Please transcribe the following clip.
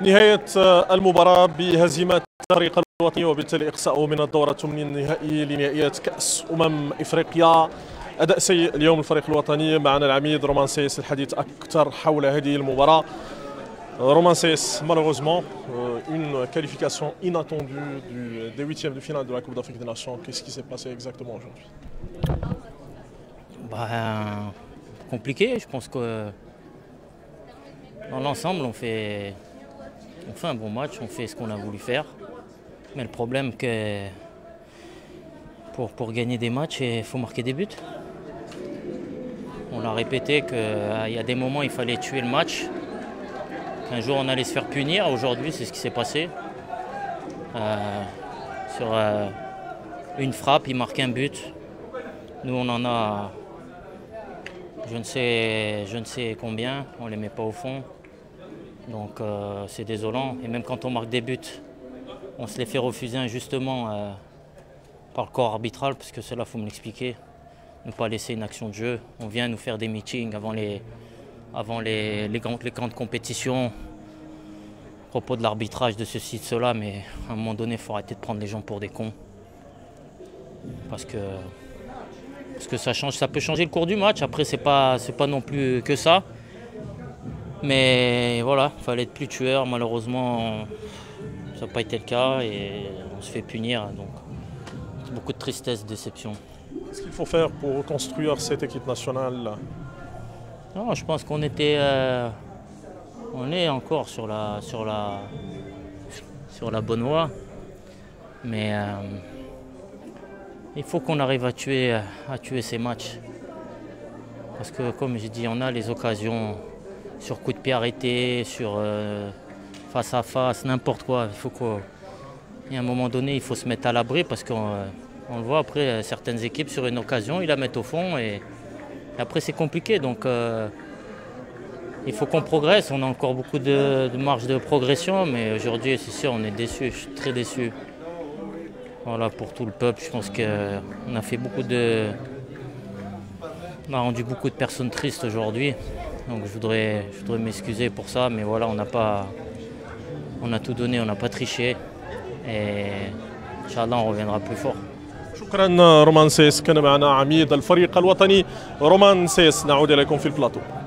نهاية المباراة بهزيمة الفريق الوطني وبالتالي إقصاؤه من الدورة الثمانية النهائية لنهائيات كأس إفريقيا. أداء سيء اليوم الفريق الوطني. معنا العميد رومان سيس الحديث أكثر حول هذه المباراة. Roman César, malheureusement, une qualification inattendue des huitièmes de finale de la Coupe d'Afrique des Nations. Qu'est-ce qui s'est passé exactement aujourd'hui? Compliqué. Je pense que dans l'ensemble, on fait un bon match, on fait ce qu'on a voulu faire. Mais le problème, que pour gagner des matchs, il faut marquer des buts. On l'a répété qu'il y a des moments, il fallait tuer le match. Un jour, on allait se faire punir. Aujourd'hui, c'est ce qui s'est passé. Sur une frappe, il marque un but. Nous, on en a je ne sais combien. On ne les met pas au fond. Donc, c'est désolant. Et même quand on marque des buts, on se les fait refuser injustement par le corps arbitral, parce que cela, il faut me l'expliquer. Ne pas laisser une action de jeu. On vient nous faire des meetings avant les camps de compétition, à propos de l'arbitrage, de ceci, de cela, mais à un moment donné, il faut arrêter de prendre les gens pour des cons. Parce que ça change, ça peut changer le cours du match. Après, c'est pas non plus que ça. Mais voilà, il fallait être plus tueur. Malheureusement, ça n'a pas été le cas et on se fait punir. Donc, beaucoup de tristesse, déception. Qu'est-ce qu'il faut faire pour reconstruire cette équipe nationale ? Non, je pense qu'on était, on est encore sur la bonne voie, mais il faut qu'on arrive à tuer ces matchs, parce que comme j'ai dit, on a les occasions sur coup de pied arrêté, sur face à face, n'importe quoi. Il faut qu'à un moment donné, il faut se mettre à l'abri, parce qu'on le voit après, certaines équipes sur une occasion, ils la mettent au fond et après, c'est compliqué, donc il faut qu'on progresse. On a encore beaucoup de marge de progression, mais aujourd'hui, c'est sûr, on est déçu. Je suis très déçu. Voilà, pour tout le peuple, je pense qu'on a fait beaucoup de... On a rendu beaucoup de personnes tristes aujourd'hui, donc je voudrais m'excuser pour ça, mais voilà, on a tout donné, on n'a pas triché, et Inch'Allah, on reviendra plus fort. شكرا رومان سيس، كان معنا عميد الفريق الوطني رومان سيس. نعود إليكم في البلاطو.